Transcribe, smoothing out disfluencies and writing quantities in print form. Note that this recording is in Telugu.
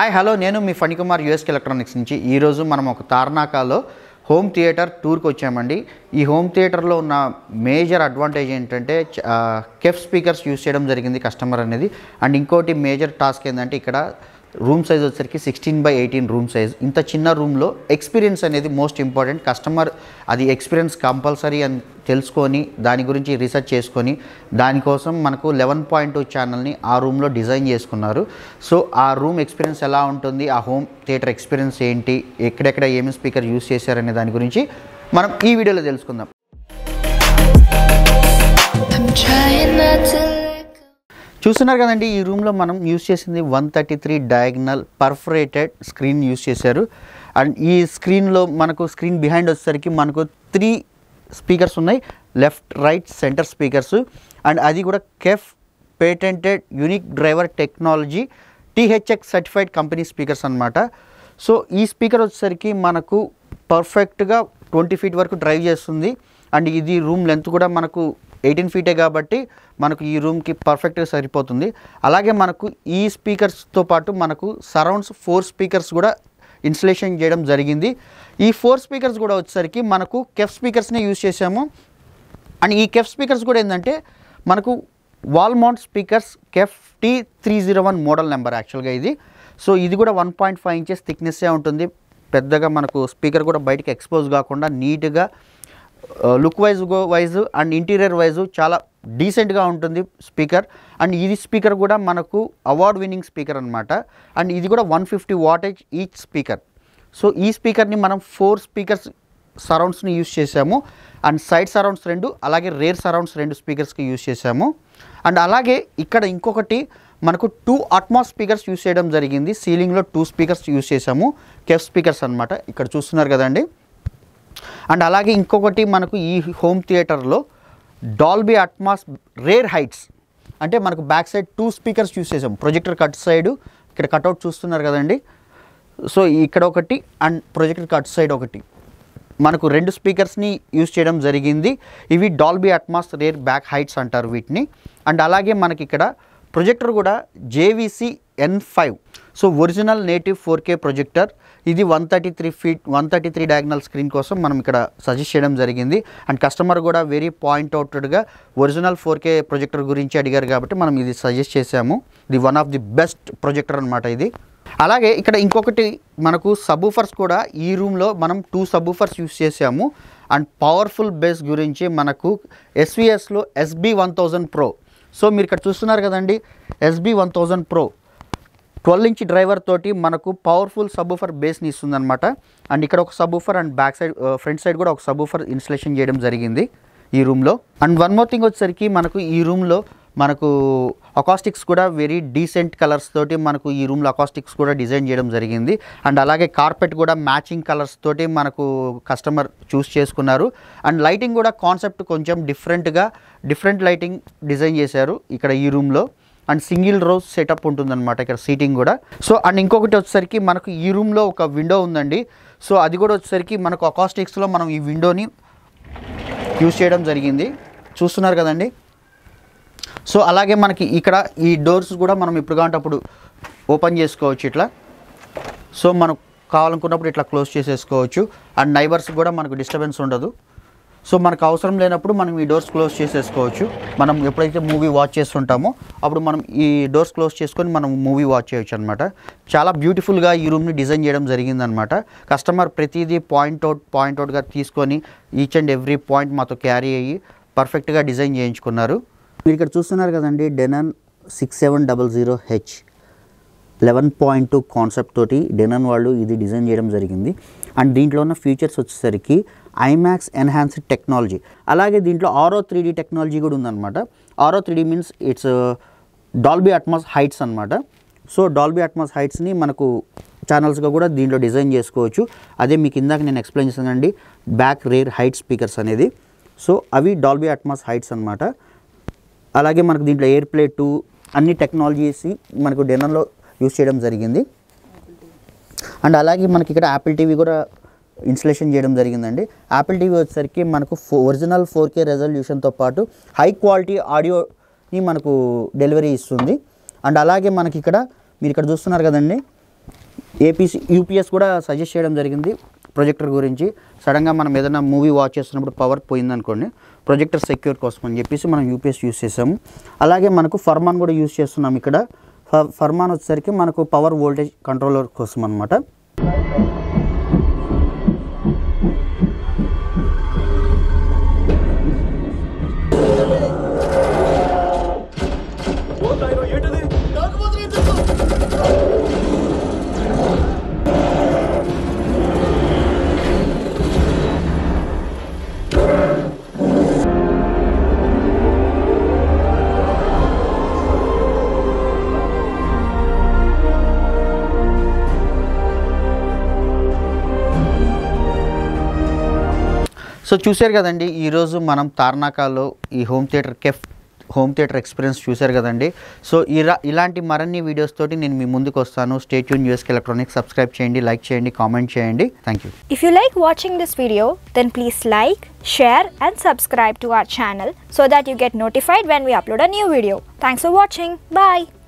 Hi, hello, Nenu mi Fani Kumar US Electronics nunchi. Ee roju manam oka Tarnakalo home theater tour ku vachamandi. Ee home theater lo unna major advantage entante Kef speakers use cheyadam jarigindi customer anedi and inkoti major task endante ikkada room size వచ్చేసరికి 16/18 room size. ఇంత చిన్న రూమ్ లో ఎక్స్‌పీరియన్స్ అనేది మోస్ట్ ఇంపార్టెంట్. కస్టమర్ అది ఎక్స్‌పీరియన్స్ కంపల్సరీ అని తెలుసుకొని దాని గురించి రీసెర్చ్ చేసుకొని దాని కోసం మనకు 11.2 ఛానల్ ని ఆ రూమ్ లో డిజైన్ చేసుకున్నారు. సో ఆ రూమ్ ఎక్స్‌పీరియన్స్ ఎలా ఉంటుంది, ఆ హోమ్ థియేటర్ ఎక్స్‌పీరియన్స్ ఏంటి, ఎక్కడ ఎక్కడ ఏమేం స్పీకర్ యూస్ చేశారు అనే దాని గురించి మనం ఈ వీడియోలో తెలుసుకుందాం. చూస్తున్నారు కదండి, ఈ రూమ్ లో మనం యూస్ చేసింది 133 డయాగ్నల్ పర్ఫరేటెడ్ స్క్రీన్ యూస్ చేశారు. అండ్ ఈ స్క్రీన్ లో మనకు స్క్రీన్ బిహైండ్ వచ్చేసరికి మనకు 3 స్పీకర్స్ ఉన్నాయి, left right centre speakers. And అది కూడా KEF patented unique driver technology THX certified company speakers అన్నమాట. సో ఈ స్పీకర్ వచ్చేసరికి మనకు పర్ఫెక్ట్ గా 20 ఫీట్ వరకు డ్రైవ్ చేస్తుంది. అండ్ ఇది రూమ్ లెంత్ కూడా మనకు 18 ఫీటే కాబట్టి మనకు ఈ రూమ్ కి పర్ఫెక్ట్ గా సరిపోతుంది. అలాగే మనకు ఈ స్పీకర్స్ తో పాటు మనకు సరౌండ్స్ 4 స్పీకర్స్ కూడా ఇన్స్టలేషన్ చేయడం జరిగింది. ఈ 4 స్పీకర్స్ కూడా వచ్చేసరికి మనకు కెఫ్ స్పీకర్స్ నే యూస్ చేశాము. అండ్ ఈ కెఫ్ స్పీకర్స్ కూడా ఏందంటే మనకు wall mount speakers KEF t301 model number actual గా ఇది. సో ఇది కూడా 1.5 ఇంచెస్ థిక్నెస్ ఏ ఉంటుంది. పెద్దగా మనకు స్పీకర్ కూడా బయటికి ఎక్స్‌పోజ్ కాకుండా నీట్ గా look wise and interior wise చాలా డీసెంట్ గా ఉంటుంది స్పీకర్. అండ్ ఇది స్పీకర్ కూడా మనకు అవార్డ్ విన్నింగ్ స్పీకర్ అన్నమాట. అండ్ ఇది కూడా 150 వాటేజ్ ఈచ్ స్పీకర్. సో ఈ స్పీకర్ ని మనం 4 స్పీకర్స్ సరౌండ్స్ ని యూస్ చేసాము. అండ్ సైడ్ సరౌండ్స్ 2 అలాగే రేర్ సరౌండ్స్ 2 స్పీకర్స్ కి యూస్ చేసాము. అండ్ అలాగే ఇక్కడ ఇంకొకటి మనకు 2 అట్మాస్ స్పీకర్స్ యూస్ చేయడం జరిగింది. సీలింగ్ లో 2 స్పీకర్స్ యూస్ చేసాము, కెఫ్ స్పీకర్స్ అన్నమాట. ఇక్కడ చూస్తున్నారు కదండి. అండ్ అలాగే ఇంకొకటి మనకు ఈ హోమ్ థియేటర్ లో డాల్బీ అట్మాస్ రేర్ హైట్స్ అంటే మనకు బ్యాక్ సైడ్ 2 స్పీకర్స్ యూస్ చేసాం. ప్రొజెక్టర్ కట్ సైడ్ ఇక్కడ కట్అవుట్ చూస్తున్నారు కదండి. సో ఇక్కడ ఒకటి అండ్ ప్రొజెక్టర్ కట్ సైడ్ ఒకటి మనకు 2 స్పీకర్స్ ని యూస్ చేయడం జరిగింది. ఇవి Dolby Atmos rear back heights అంటారు వీటిని. అండ్ అలాగే మనకి ఇక్కడ ప్రొజెక్టర్ కూడా JVC N5. So original native 4K projector. ఇది 133 డయాగ్నల్ స్క్రీన్ కోసం మనం ఇక్కడ సజెస్ట్ చేయడం జరిగింది. అండ్ కస్టమర్ కూడా వెరీ పాయింట్ అవుటెడ్ గా ఒరిజినల్ 4K ప్రొజెక్టర్ గురించి అడిగారు కాబట్టి మనం ఇది సజెస్ట్ చేసాము. ఇది 1 ఆఫ్ ది బెస్ట్ ప్రొజెక్టర్ అన్నమాట ఇది. అలాగే ఇక్కడ ఇంకొకటి మనకు సబ్‌వూఫర్స్ కూడా ఈ రూమ్ లో మనం 2 సబ్‌వూఫర్స్ యూస్ చేసాము. అండ్ పవర్ఫుల్ బేస్ గురించి మనకు SVS లో SB 1000 Pro. సో మీరు ఇక్కడ చూస్తున్నారు కదండి, SB 1000 Pro 12" డ్రైవర్ తోటి మనకు పవర్ఫుల్ సబ్‌వూఫర్ బేస్ ని ఇస్తుంది అన్నమాట. అండ్ ఇక్కడ ఒక subwoofer and back side front side కూడా ఒక సబ్‌వూఫర్ ఇన్స్టలేషన్ చేయడం జరిగింది ఈ రూమ్ లో. అండ్ 1 మోర్ థింగ్ వచ్చేసరికి మనకు ఈ రూమ్ లో మనకు అకాస్టిక్స్ కూడా వెరీ డీసెంట్ కలర్స్ తోటి మనకు ఈ రూమ్ లో అకాస్టిక్స్ కూడా డిజైన్ చేయడం జరిగింది. అండ్ అలాగే కార్పెట్ కూడా మ్యాచింగ్ కలర్స్ తోటి మనకు కస్టమర్ చూస్ చేసుకున్నారు. అండ్ లైటింగ్ కూడా కాన్సెప్ట్ కొంచెం డిఫరెంట్ లైటింగ్ డిజైన్ చేశారు ఇక్కడ ఈ రూమ్ లో. అండ్ సింగిల్ రోజ్ సెటప్ ఉంటుందన్నమాట ఇక్కడ సీటింగ్ కూడా. సో అండ్ ఇంకొకటి వచ్చేసరికి మనకు ఈ రూమ్ లో ఒక విండో ఉందండి. సో అది కూడా వచ్చేసరికి మనకు అకాస్టిక్స్ లో మనం ఈ విండోని యూస్ చేయడం జరిగింది, చూస్తున్నారు కదండి. సో అలాగే మనకి ఇక్కడ ఈ డోర్స్ కూడా మనం ఇప్పుడు కాంటప్పుడు ఓపెన్ చేసుకోవచ్చు ఇట్లా. సో మనకు కావాలనుకున్నప్పుడు ఇట్లా క్లోజ్ చేసేసుకోవచ్చు. అండ్ నైబర్స్ కూడా మనకు డిస్టర్బెన్స్ ఉండదు. సో మనకు అవసరం లేనప్పుడు మనం ఈ డోర్స్ క్లోజ్ చేసేసుకోవచ్చు. మనం ఎప్పుడైతే మూవీ వాచ్ చేస్తుంటామో అప్పుడు మనం ఈ డోర్స్ క్లోజ్ చేసుకొని మనం మూవీ వాచ్ చేయొచ్చు అన్నమాట. చాలా బ్యూటిఫుల్గా ఈ రూమ్ని డిజైన్ చేయడం జరిగిందనమాట. కస్టమర్ ప్రతిదీ పాయింట్అవుట్గా తీసుకొని ఈచ్ అండ్ ఎవ్రీ పాయింట్ మాతో క్యారీ అయ్యి పర్ఫెక్ట్గా డిజైన్ చేయించుకున్నారు. మీరు ఇక్కడ చూస్తున్నారు కదండి, Denon 6700H 11.2 కాన్సెప్ట్ తోటి Denon వాళ్ళు ఇది డిజైన్ చేయడం జరిగింది. అండ్ దీంట్లో ఉన్న ఫీచర్స్ వచ్చేసరికి IMAX ఎన్హాన్స్డ్ టెక్నాలజీ, అలాగే దీంట్లో Auro 3D టెక్నాలజీ కూడా ఉందన్నమాట. Auro 3D means it's Dolby Atmos heights అన్నమాట. సో డాల్బీ అట్మాస్ హైట్స్ని మనకు ఛానల్స్గా కూడా దీంట్లో డిజైన్ చేసుకోవచ్చు. అదే మీకు ఇందాక నేను ఎక్స్ప్లెయిన్ చేశానండి బ్యాక్ రేర్ హైట్ స్పీకర్స్ అనేది. సో అవి డాల్బీ అట్మాస్ హైట్స్ అన్నమాట. అలాగే మనకు దీంట్లో ఎయిర్ ప్లే 2 అన్ని టెక్నాలజీస్ మనకు డెనాన్లో యూస్ చేయడం జరిగింది. అండ్ అలాగే మనకి ఇక్కడ Apple TV కూడా ఇన్స్టలేషన్ చేయడం జరిగిందండి. Apple TV వచ్చేసరికి మనకు ఒరిజినల్ 4K రెజల్యూషన్తో పాటు హై క్వాలిటీ ఆడియోని మనకు డెలివరీ ఇస్తుంది. అండ్ అలాగే మనకి ఇక్కడ మీరు ఇక్కడ చూస్తున్నారు కదండి, APC UPS కూడా సజెస్ట్ చేయడం జరిగింది ప్రొజెక్టర్ గురించి సడన్ గా మనం ఏదైనా మూవీ వాచ్ చేస్తున్నప్పుడు పవర్ పోయింది అనుకోండి ప్రొజెక్టర్ సెక్యూర్ కోసం అని చెప్పేసి మనం UPS యూస్ చేసాము అలాగే మనకు ఫర్మాన్ కూడా యూస్ చేస్తున్నాం ఇక్కడ ఫర్మాన్ వచ్చేసరికి మనకు పవర్ వోల్టేజ్ కంట్రోలర్ కోసం అన్నమాట So, చూశారు కదండి ఈ రోజు మనం తార్నాకాలో ఈ home theatre KEF home theatre experience చూశారు కదండి సో ఇలాంటి మరిన్ని వీడియోస్ తోటి నేను మీ ముందుకు వస్తాను stay tune US electronics subscribe చేయండి లైక్ చేయండి కామెంట్ చేయండి thank you If you like watching this video then please like share and subscribe to our channel so that you get notified when we upload a new video Thanks for watching bye